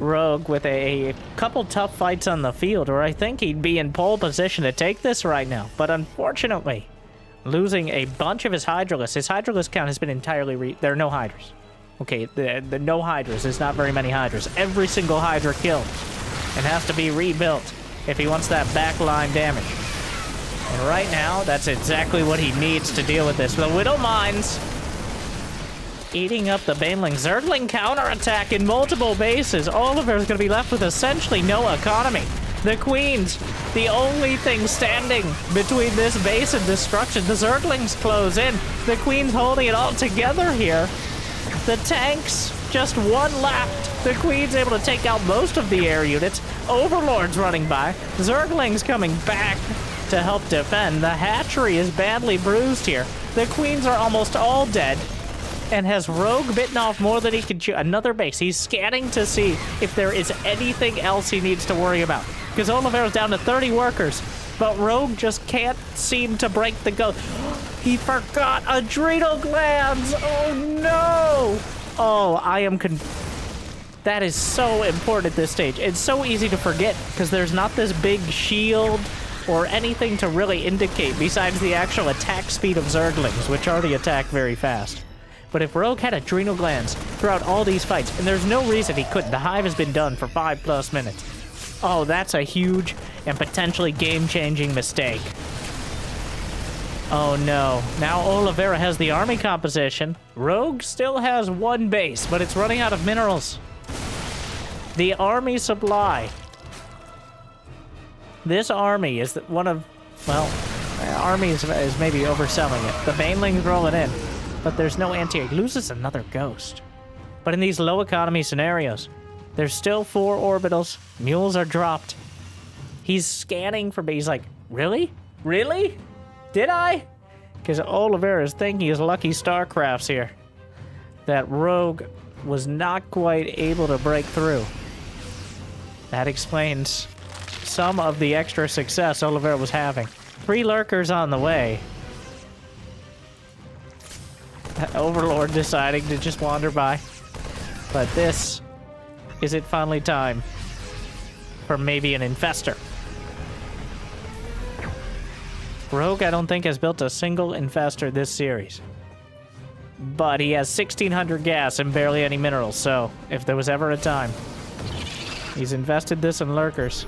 Rogue with a couple tough fights on the field, or I think he'd be in pole position to take this right now, but unfortunately losing a bunch of his Hydralisks. His Hydralisk count has been entirely there are no Hydras. Okay, the no Hydras. There's not very many Hydras. Every single Hydra killed. And has to be rebuilt if he wants that backline damage. And right now, that's exactly what he needs to deal with this. The Widow Mines eating up the Baneling. Zergling counterattack in multiple bases. Oliveira's going to be left with essentially no economy. The Queens, the only thing standing between this base and destruction. The Zerglings close in. The Queens holding it all together here. The tanks, just one left. The Queens able to take out most of the air units. Overlords running by. Zerglings coming back to help defend. The hatchery is badly bruised here. The Queens are almost all dead. And has Rogue bitten off more than he can chew? Another base. He's scanning to see if there is anything else he needs to worry about. Because Oliveira's down to 30 workers. But Rogue just can't seem to break the Ghost. He forgot adrenal glands. Oh, no. Oh, I am that is so important at this stage. It's so easy to forget because there's not this big shield or anything to really indicate besides the actual attack speed of Zerglings, which already attack very fast. But if Rogue had adrenal glands throughout all these fights, and there's no reason he couldn't. The hive has been done for 5+ minutes. Oh, that's a huge and potentially game-changing mistake. Oh no, now Oliveira has the army composition. Rogue still has one base, but it's running out of minerals. The army supply. This army is one of, well, armies is maybe overselling it. The Baneling's rolling in, but there's no anti-aid. Loses another ghost. But in these low economy scenarios, there's still 4 orbitals. Mules are dropped. He's scanning for, he's like, really? Really? Did I? Because Oliveira's thinking his lucky StarCrafts here. That Rogue was not quite able to break through. That explains some of the extra success Oliveira was having. 3 lurkers on the way. That Overlord deciding to just wander by. But this is it finally time for maybe an infester. Rogue, I don't think, has built a single infester this series. But he has 1,600 gas and barely any minerals, so if there was ever a time. He's invested this in lurkers.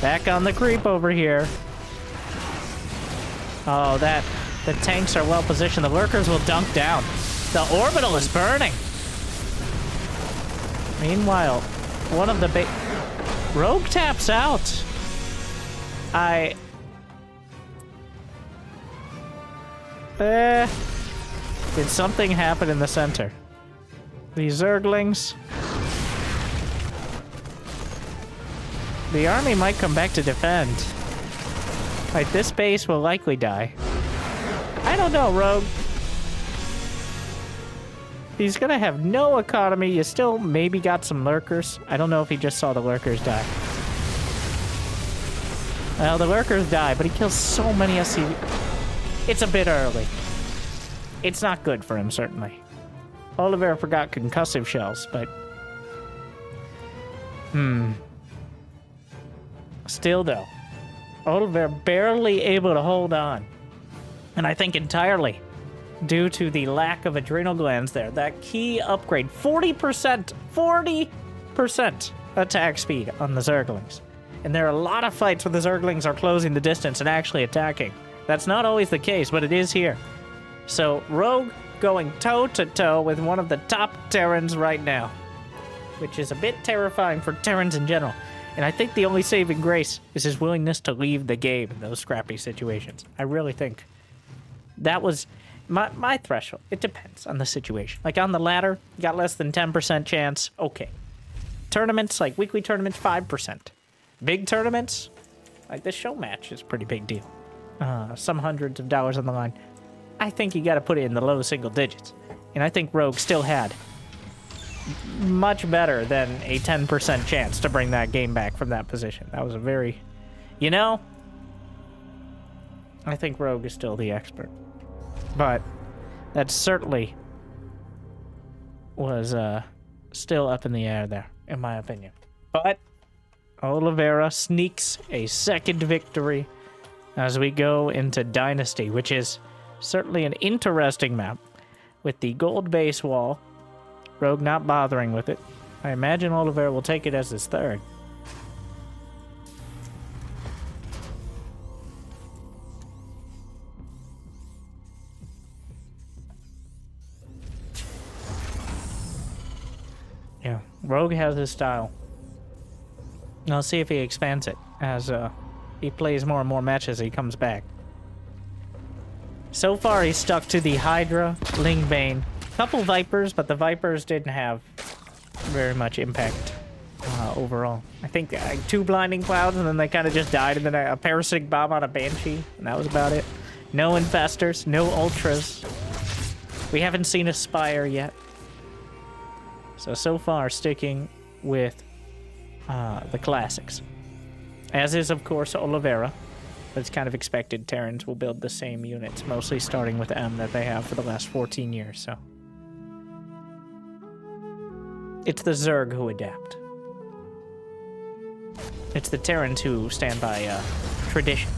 Back on the creep over here. Oh, that. The tanks are well positioned. The lurkers will dunk down. The orbital is burning. Meanwhile, one of the big... Rogue taps out. Did something happen in the center? These Zerglings. The army might come back to defend. Right, this base will likely die. I don't know, Rogue. He's gonna have no economy. You still maybe got some lurkers. I don't know if he just saw the lurkers die. Well, the lurkers die, but he kills so many SCV. It's a bit early. It's not good for him, certainly. Oliveira forgot concussive shells, but... Still, though. Oliveira barely able to hold on. And I think entirely due to the lack of adrenal glands there. That key upgrade. 40% attack speed on the Zerglings. And there are a lot of fights where the Zerglings are closing the distance and actually attacking. That's not always the case, but it is here. So, Rogue going toe-to-toe with one of the top Terrans right now. Which is a bit terrifying for Terrans in general. And I think the only saving grace is his willingness to leave the game in those scrappy situations. I really think. That was my threshold. It depends on the situation. Like on the ladder, you got less than 10% chance. Okay. Tournaments, like weekly tournaments, 5%. Big tournaments, like this show match is a pretty big deal. Some hundreds of dollars on the line. I think you got to put it in the low single digits. And I think Rogue still had much better than a 10% chance to bring that game back from that position. That was a very... You know, I think Rogue is still the expert. But that certainly was still up in the air there, in my opinion. But Oliveira sneaks a second victory as we go into Dynasty, which is certainly an interesting map with the gold base wall. Rogue not bothering with it. I imagine Oliveira will take it as his third. Yeah, Rogue has his style. I'll see if he expands it as he plays more and more matches as he comes back. So far, he's stuck to the Hydra, Lingbane, couple Vipers, but the Vipers didn't have very much impact overall. I think 2 Blinding Clouds, and then they kind of just died, and then a Parasitic Bomb on a Banshee, and that was about it. No Infestors, no Ultras. We haven't seen a Spire yet. So far, sticking with the classics. As is, of course, Oliveira. But it's kind of expected Terrans will build the same units, mostly starting with M that they have for the last 14 years, so. It's the Zerg who adapt. It's the Terrans who stand by tradition.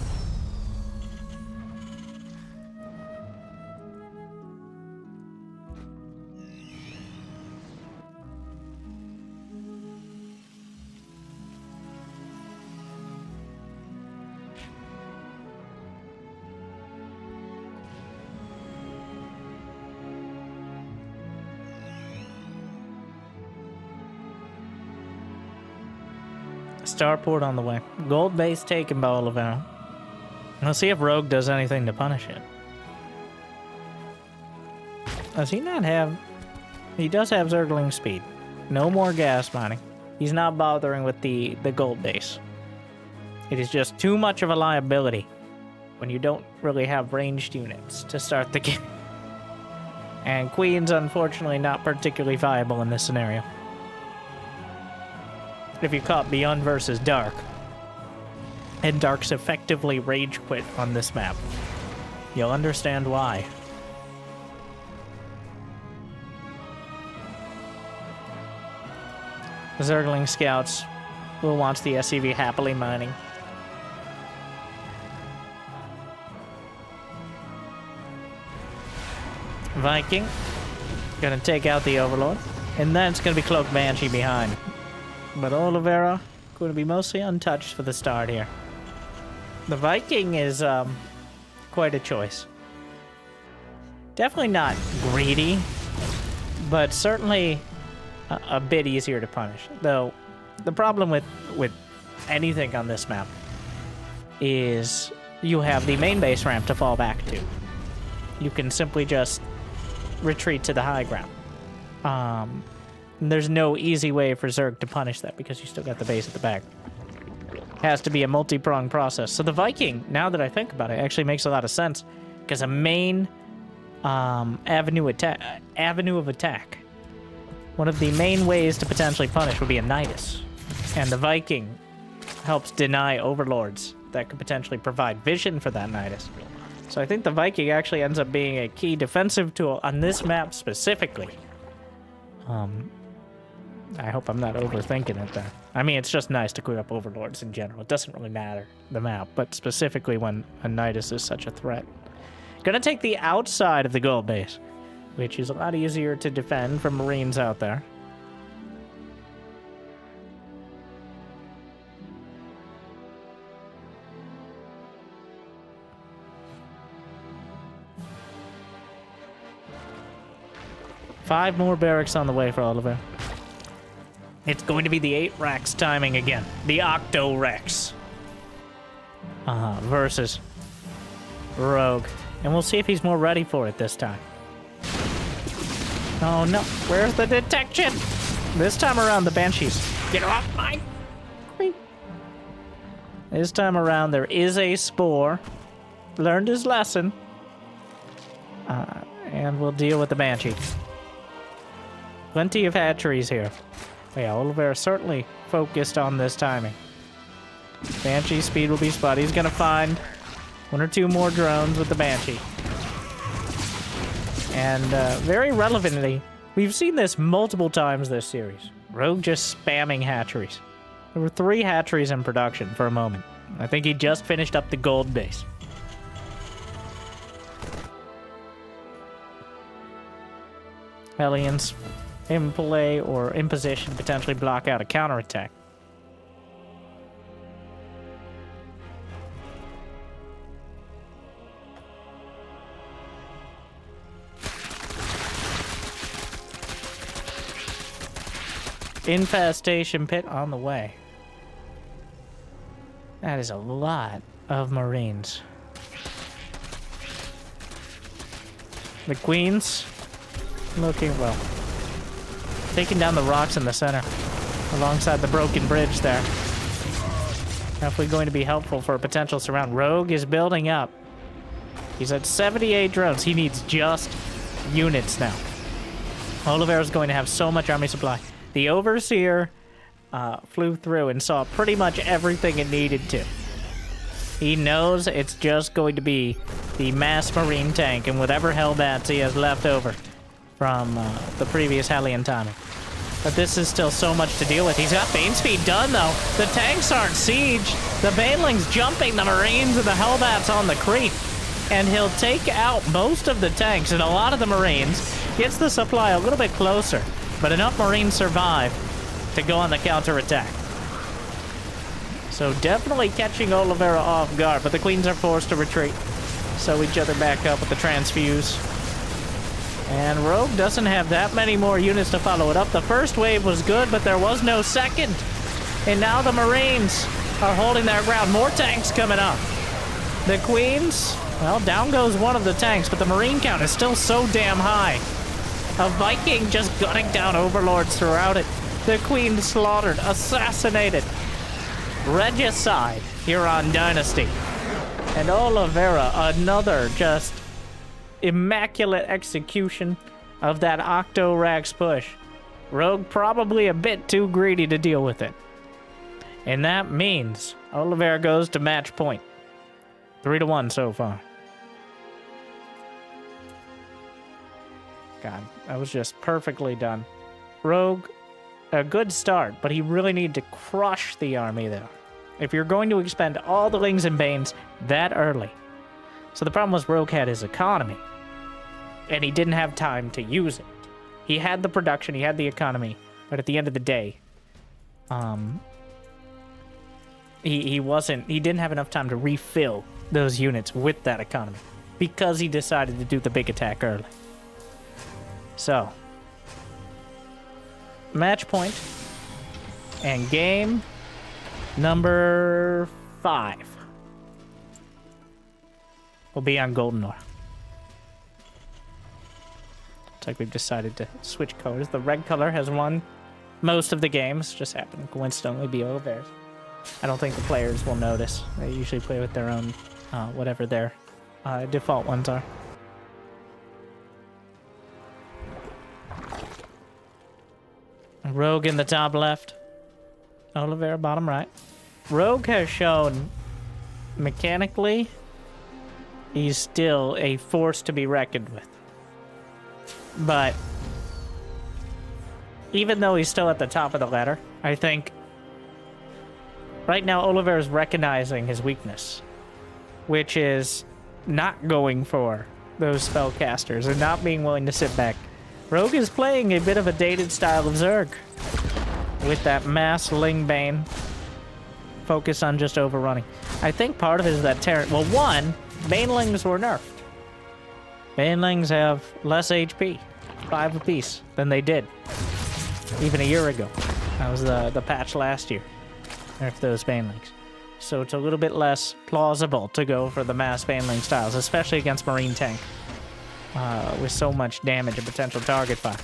starport on the way. Gold base taken by Oliveira. Let's see if Rogue does anything to punish it. Does he not have... He does have Zergling speed. No more gas mining. He's not bothering with the gold base. It is just too much of a liability when you don't really have ranged units to start the game. And Queen's unfortunately not particularly viable in this scenario. If you caught Beyond versus Dark, and Dark's effectively rage quit on this map, you'll understand why. Zergling scouts will watch the SCV happily mining. Viking gonna take out the Overlord, and then it's gonna be Cloaked Banshee behind. But Oliveira going to be mostly untouched for the start here. The Viking is quite a choice. Definitely not greedy, but certainly a bit easier to punish. Though the problem with anything on this map is you have the main base ramp to fall back to. You can simply just retreat to the high ground. There's no easy way for Zerg to punish that because you still got the base at the back. It has to be a multi-pronged process. So the Viking, now that I think about it, actually makes a lot of sense because a main avenue of attack, one of the main ways to potentially punish would be a Nidus. And the Viking helps deny overlords that could potentially provide vision for that Nidus. So I think the Viking actually ends up being a key defensive tool on this map specifically. I hope I'm not overthinking it there. I mean, it's just nice to clear up overlords in general. It doesn't really matter, the map, but specifically when a Nidus is such a threat. Gonna take the outside of the gold base, which is a lot easier to defend from Marines out there. Five more barracks on the way for Oliver. It's going to be the 8 Rex timing again. The Octo-Rex. Versus Rogue. And we'll see if he's more ready for it this time. Oh no, where's the detection? This time around, the Banshees. Get off my... This time around, there is a Spore. Learned his lesson. And we'll deal with the Banshee. Plenty of hatcheries here. Yeah, Oliveira certainly focused on this timing. Banshee speed will be spotty. He's gonna find one or two more drones with the Banshee. And very relevantly, we've seen this multiple times this series. Rogue just spamming hatcheries. There were 3 hatcheries in production for a moment. I think he just finished up the gold base. Hellions in play or in position to potentially block out a counterattack. Infestation pit on the way. That is a lot of Marines. The Queens looking well. Taking down the rocks in the center, alongside the broken bridge there. Definitely going to be helpful for a potential surround. Rogue is building up. He's at 78 drones. He needs just units now. Oliveira's going to have so much army supply. The Overseer flew through and saw pretty much everything it needed to. He knows it's just going to be the mass Marine tank and whatever Hellbats he has left over from the previous Hellion timing. But this is still so much to deal with. He's got Bane Speed done, though. The tanks aren't sieged. The Banelings jumping the Marines and the Hellbats on the creep. And he'll take out most of the tanks and a lot of the Marines. Gets the supply a little bit closer. But enough Marines survive to go on the counterattack. So definitely catching Oliveira off guard. But the Queens are forced to retreat. So each other back up with the Transfuse. And Rogue doesn't have that many more units to follow it up. The first wave was good, but there was no second. And now the Marines are holding their ground. More tanks coming up. The Queens, well, down goes one of the tanks, but the Marine count is still so damn high. A Viking just gunning down overlords throughout it. The Queen slaughtered, assassinated. Regicide here on Dynasty. And Oliveira, another just immaculate execution of that Octo-Rax push. Rogue probably a bit too greedy to deal with it. And that means Oliveira goes to match point. 3-1 so far. God, that was just perfectly done. Rogue, a good start, but he really need to crush the army there. If you're going to expend all the Lings and Banes that early. So the problem was Rogue had his economy, and he didn't have time to use it. He had the production, he had the economy, but at the end of the day, he didn't have enough time to refill those units with that economy because he decided to do the big attack early. So, match point and game number 5 will be on Golden Ore. Looks like we've decided to switch colors. The red color has won most of the games. Just happened to coincidentally be Oliveira's. I don't think the players will notice. They usually play with their own, whatever their default ones are. Rogue in the top left. Oliveira bottom right. Rogue has shown, mechanically, he's still a force to be reckoned with. But even though he's still at the top of the ladder, I think right now Oliveira is recognizing his weakness, which is not going for those spellcasters and not being willing to sit back. Rogue is playing a bit of a dated style of Zerg with that mass Ling Bane focus on just overrunning. I think part of it is that Terran... Well, one, Banelings were nerfed. Banelings have less HP, 5 apiece, than they did even a year ago. That was the patch last year, nerfed those Banelings. So it's a little bit less plausible to go for the mass Baneling styles, especially against Marine Tank. With so much damage and potential target fire.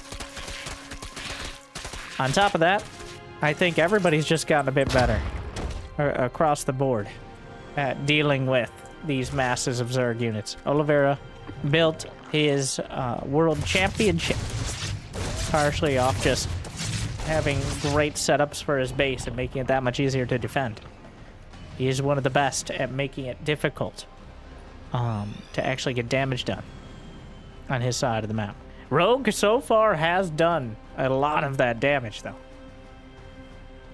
On top of that, I think everybody's just gotten a bit better across the board at dealing with these masses of Zerg units. Oliveira built his world championship partially off just having great setups for his base and making it that much easier to defend. He is one of the best at making it difficult to actually get damage done on his side of the map. Rogue so far has done a lot of that damage, though.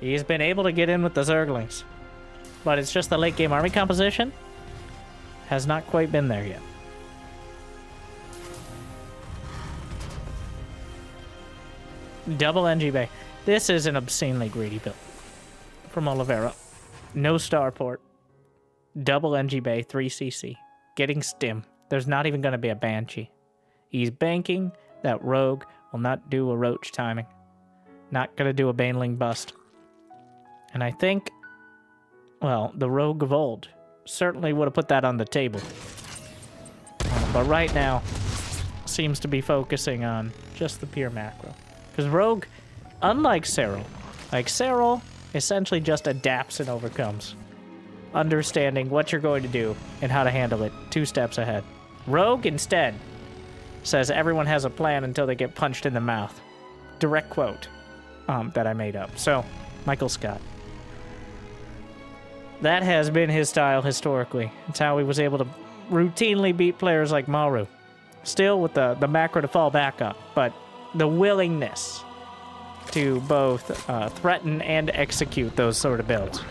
He's been able to get in with the Zerglings, but it's just the late game army composition has not quite been there yet. Double NG Bay. This is an obscenely greedy build from Oliveira. No starport. Double NG Bay, 3 CC. Getting stim. There's not even going to be a Banshee. He's banking that Rogue will not do a Roach timing. Not going to do a Baneling bust. And I think, well, the Rogue of old certainly would have put that on the table. But right now, seems to be focusing on just the pure macro. Because Rogue, unlike Serral, essentially just adapts and overcomes. Understanding what you're going to do and how to handle it 2 steps ahead. Rogue instead says everyone has a plan until they get punched in the mouth. Direct quote that I made up. So, Michael Scott. That has been his style historically. It's how he was able to routinely beat players like Maru. Still with the macro to fall back up, but the willingness to both threaten and execute those sort of builds.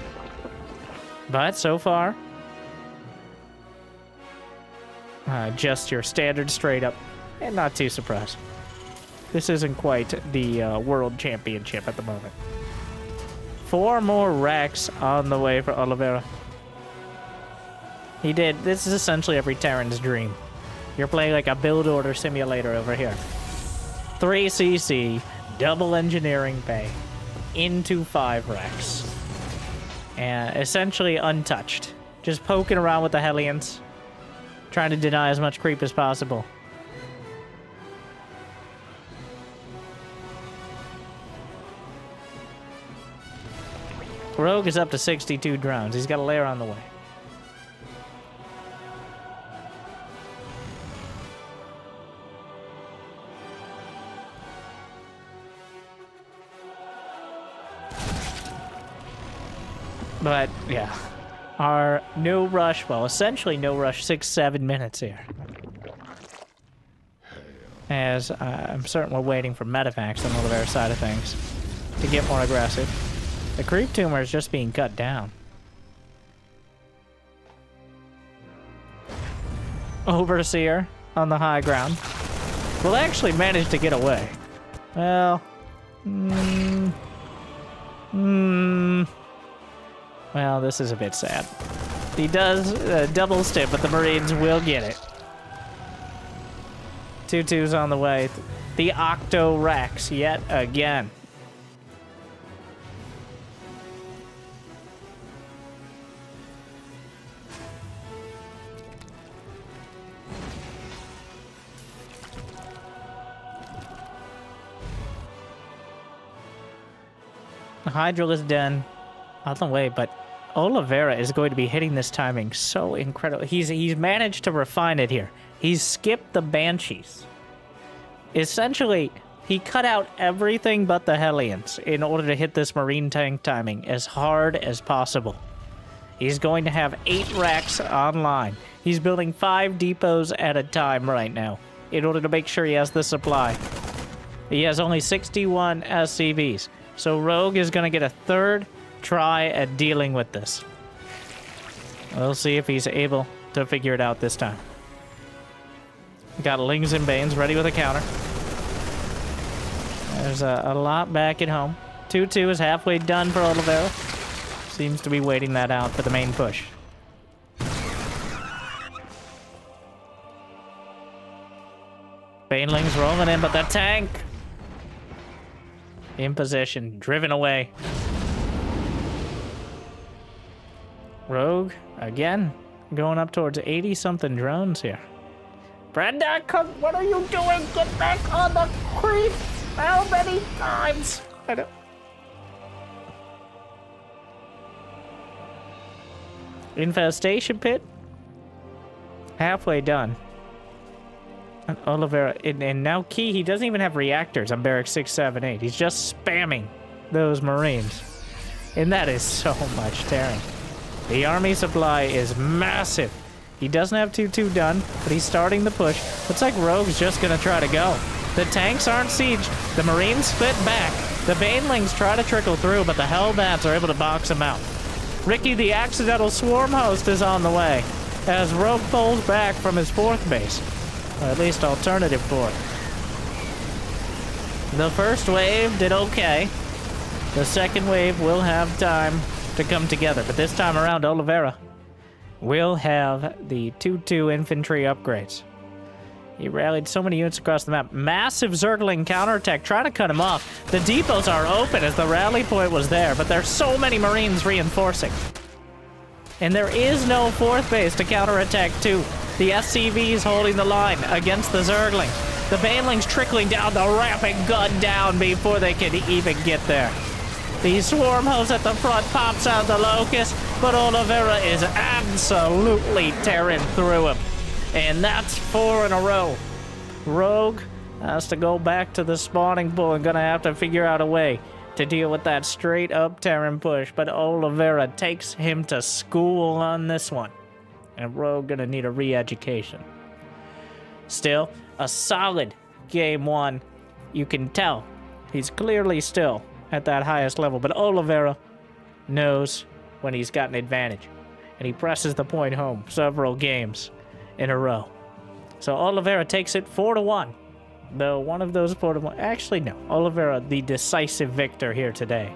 But so far, just your standard straight up. And not too surprised. This isn't quite the World Championship at the moment. 4 more racks on the way for Oliveira. He did. This is essentially every Terran's dream. You're playing like a build order simulator over here. 3 CC, double engineering bay, into 5 racks. and essentially untouched. Just poking around with the Hellions, trying to deny as much creep as possible. Rogue is up to 62 drones. He's got a lair on the way. But, yeah. Our no rush, well, essentially no rush, 6-7 minutes here. As I'm certain we're waiting for medevacs on the Oliveira side of things to get more aggressive. The creep tumor is just being cut down. Overseer on the high ground. Will actually manage to get away. Well, well, this is a bit sad. He does double step, but the Marines will get it. 2-2's on the way. The Octo Rex yet again. Hydra is done on the way, but Oliveira is going to be hitting this timing so incredible. He's managed to refine it here. He's skipped the Banshees. Essentially, he cut out everything but the Hellions in order to hit this Marine tank timing as hard as possible. He's going to have 8 racks online. He's building 5 depots at a time right now in order to make sure he has the supply. He has only 61 SCVs. So Rogue is going to get a third try at dealing with this. We'll see if he's able to figure it out this time. Got Lings and Banes ready with a counter. There's a lot back at home. 2-2 is halfway done for Oliveira. Seems to be waiting that out for the main push. Banelings rolling in, but the tank in position, driven away. Rogue, again, going up towards 80-something drones here. Brenda, come, what are you doing? Get back on the creep! How many times? I don't... Infestation pit? Halfway done. And Oliveira, and now Key, he doesn't even have reactors on Barracks 6, 7, 8. He's just spamming those Marines. And that is so much tearing. The army supply is massive. He doesn't have 2-2 done, but he's starting the push. Looks like Rogue's just going to try to go. The tanks aren't sieged. The Marines split back. The Banelings try to trickle through, but the Hellbats are able to box them out. Ricky, the accidental swarm host, is on the way as Rogue pulls back from his fourth base. Or at least alternative for it. The first wave did okay. The second wave will have time to come together. But this time around, Oliveira will have the 2-2 infantry upgrades. He rallied so many units across the map. Massive circling counterattack, trying to cut him off. The depots are open as the rally point was there, but there's so many Marines reinforcing. And there is no fourth base to counterattack to. The SCVs holding the line against the Zerglings. The Banelings trickling down the ramp and gunned down before they can even get there. The Swarm Host at the front pops out the Locust, but Oliveira is absolutely tearing through him. And that's 4 in a row. Rogue has to go back to the spawning pool and gonna have to figure out a way to deal with that straight up Terran push, but Oliveira takes him to school on this one. And we're going to need a re-education. Still, a solid game one. You can tell he's clearly still at that highest level. But Oliveira knows when he's got an advantage. And he presses the point home several games in a row. So Oliveira takes it 4-1. Though one of those 4-1... Actually, no. Oliveira, the decisive victor here today.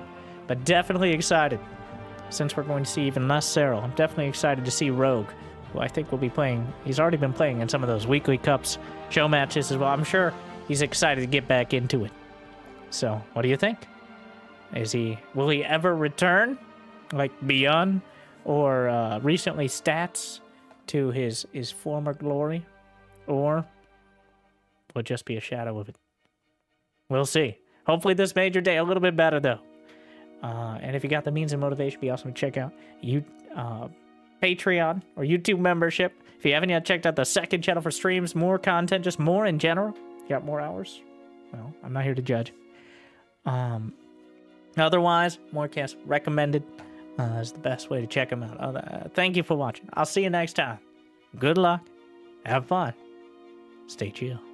But definitely excited. Since we're going to see even less Serral, I'm definitely excited to see Rogue, who I think will be playing. He's already been playing in some of those weekly cups show matches as well. I'm sure he's excited to get back into it. So, what do you think? Will he ever return? like Beyond or recently Stats to his former glory, or would just be a shadow of it. We'll see. Hopefully this made your day a little bit better, though. And if you got the means and motivation, it'd be awesome to check out Patreon or YouTube membership. If you haven't yet checked out the second channel for streams, more content, just more in general. You got more hours? Well, I'm not here to judge. Otherwise, Morecast recommended is the best way to check them out. Thank you for watching. I'll see you next time. Good luck. Have fun. Stay chill.